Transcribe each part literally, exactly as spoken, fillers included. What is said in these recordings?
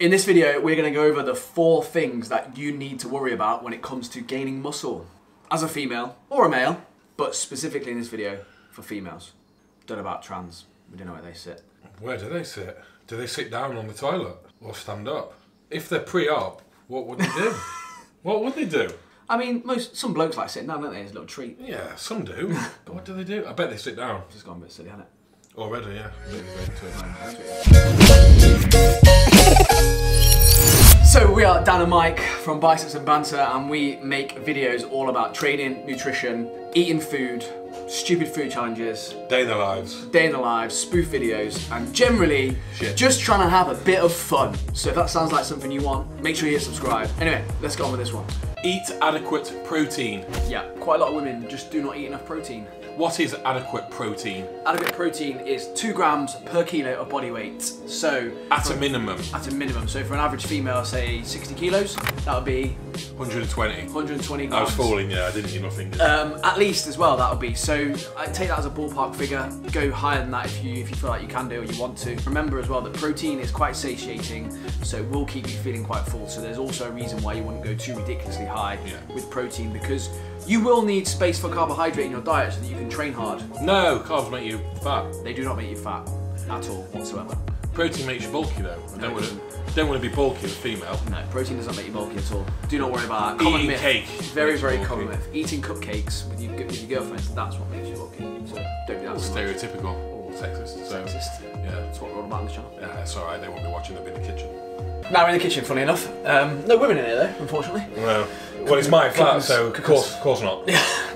In this video, we're going to go over the four things that you need to worry about when it comes to gaining muscle as a female or a male, but specifically in this video for females. Don't know about trans. We don't know where they sit. Where do they sit? Do they sit down on the toilet or stand up? If they're pre-op, what would they do? What would they do? I mean, most some blokes like sitting down, don't they? It's a little treat. Yeah, some do. But what do they do? I bet they sit down. It's just gone a bit silly, hasn't it? Already, yeah. So we are Dan and Mike from Biceps and Banter, and we make videos all about training, nutrition, eating food, stupid food challenges, day in the lives, day in the lives, spoof videos, and generally Shit. just trying to have a bit of fun. So if that sounds like something you want, make sure you hit subscribe. Anyway, let's get on with this one. Eat adequate protein. Yeah, quite a lot of women just do not eat enough protein. What is adequate protein? Adequate protein is two grams per kilo of body weight. So at a minimum. At a minimum. So for an average female, say sixty kilos, that would be one hundred twenty. one hundred twenty grams. I was falling. Yeah, I didn't eat nothing. Did um, at least as well, that would be. So I take that as a ballpark figure. Go higher than that if you if you feel like you can do or you want to. Remember as well that protein is quite satiating, so it will keep you feeling quite full. So there's also a reason why you wouldn't go too ridiculously high yeah. with protein, because you will need space for carbohydrate in your diet so that you can train hard. No, carbs make you fat. They do not make you fat at all whatsoever. Protein makes you bulky though. I no, don't, want to, don't want to be bulky as a female. No, protein does not make you bulky at all. Do not worry about that. Common Eating myth. cake. Very, very bulky. common myth. Eating cupcakes with your, with your girlfriends, that's what makes you bulky. So don't do that. Stereotypical. All sexist. So, sexist. Yeah. That's what we're all about on the channel. Yeah, it's alright. They won't be watching. They'll be in the kitchen. Now we're in the kitchen, funny enough. Um, no women in here though, unfortunately. No. Well, it's my flat, so of course, course not.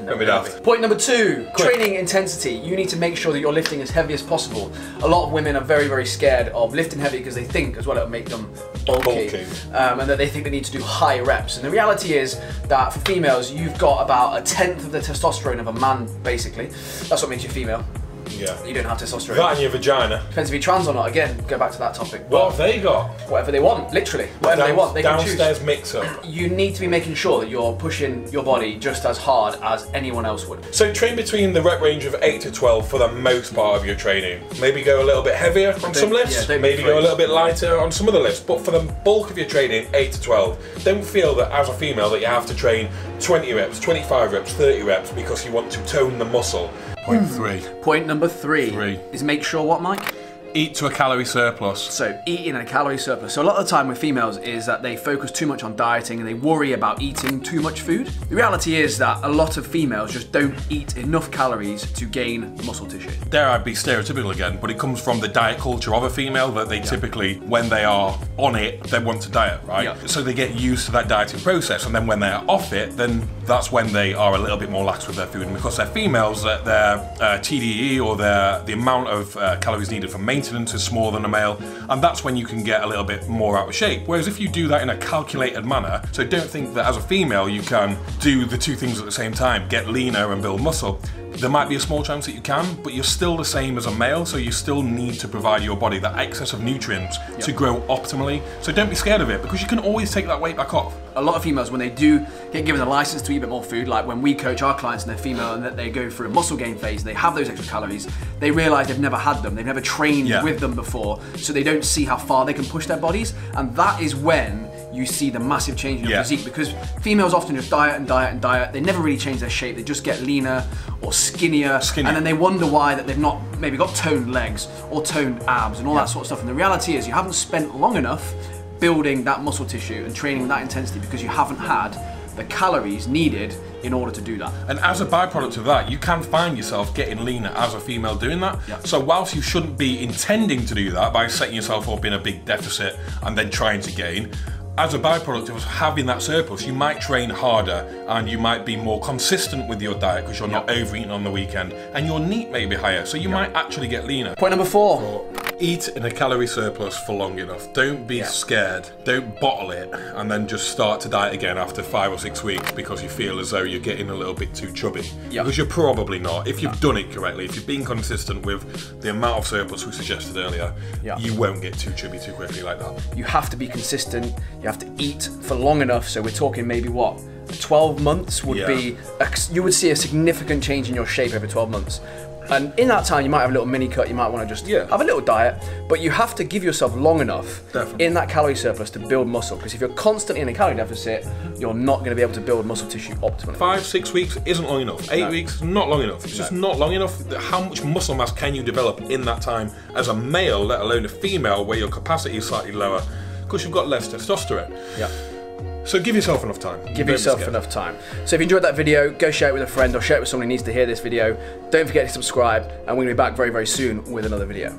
Don't be daft. Point number two, Quick. training intensity. You need to make sure that you're lifting as heavy as possible. A lot of women are very, very scared of lifting heavy because they think as well it'll make them bulky. bulky. Um, and that they think they need to do high reps. And the reality is that for females, you've got about a tenth of the testosterone of a man, basically. That's what makes you female. Yeah. You don't have testosterone. That and your vagina. Depends if you're trans or not. Again, go back to that topic. What but have they got? Whatever they want, literally. Whatever Down, they want, they can choose. Downstairs mix-up. You need to be making sure that you're pushing your body just as hard as anyone else would. So train between the rep range of eight to twelve for the most part of your training. Maybe go a little bit heavier on don't, some lifts. Yeah, maybe go a little bit lighter on some of the lifts. But for the bulk of your training, eight to twelve. Don't feel that as a female that you have to train twenty reps, twenty-five reps, thirty reps because you want to tone the muscle. Point three. Point number three, three is make sure what, Mike? Eat to a calorie surplus. So eating a calorie surplus. So a lot of the time with females is that they focus too much on dieting and they worry about eating too much food. The reality is that a lot of females just don't eat enough calories to gain muscle tissue. There I'd be stereotypical again, but it comes from the diet culture of a female that they yeah. typically, when they are on it, they want to diet, right? Yeah. So they get used to that dieting process, and then when they're off it, then that's when they are a little bit more lax with their food. And because they're females, their uh, T D E or their the amount of uh, calories needed for maintenance is more than a male, and that's when you can get a little bit more out of shape. Whereas if you do that in a calculated manner, so don't think that as a female you can do the two things at the same time, get leaner and build muscle. There might be a small chance that you can, but you're still the same as a male, so you still need to provide your body that excess of nutrients yep. to grow optimally. So don't be scared of it, because you can always take that weight back off. A lot of females, when they do get given a license to eat a bit more food, like when we coach our clients and they're female and that they go through a muscle gain phase and they have those extra calories, they realize they've never had them, they've never trained yeah. with them before, so they don't see how far they can push their bodies, and that is when you see the massive change in your yeah. physique, because females often just diet and diet and diet. They never really change their shape. They just get leaner or skinnier, skinnier. and then they wonder why that they've not maybe got toned legs or toned abs and all yeah. that sort of stuff. And the reality is you haven't spent long enough building that muscle tissue and training with that intensity because you haven't had the calories needed in order to do that. And as a byproduct of that, you can find yourself getting leaner as a female doing that. Yeah. So whilst you shouldn't be intending to do that by setting yourself up in a big deficit and then trying to gain, as a byproduct of having that surplus, you might train harder and you might be more consistent with your diet because you're yep. not overeating on the weekend, and your NEAT may be higher, so you yep. might actually get leaner. Point number four. Four. Eat in a calorie surplus for long enough. Don't be yeah. scared. Don't bottle it and then just start to diet again after five or six weeks because you feel as though you're getting a little bit too chubby. Yep. Because you're probably not. If you've done it correctly, if you've been consistent with the amount of surplus we suggested earlier, yep. you won't get too chubby too quickly like that. You have to be consistent. You have to eat for long enough. So we're talking maybe what? twelve months would yeah. be, you would see a significant change in your shape over twelve months. And in that time, you might have a little mini cut, you might want to just yeah. have a little diet, but you have to give yourself long enough Definitely. in that calorie surplus to build muscle, because if you're constantly in a calorie deficit, you're not going to be able to build muscle tissue optimally. Five, six weeks isn't long enough. Eight no. weeks, not long enough. It's no. just not long enough. How much muscle mass can you develop in that time as a male, let alone a female, where your capacity is slightly lower, because you've got less testosterone. Yeah. So give yourself enough time. Give yourself enough time. So if you enjoyed that video, go share it with a friend or share it with someone who needs to hear this video. Don't forget to subscribe, and we're going to be back very, very soon with another video.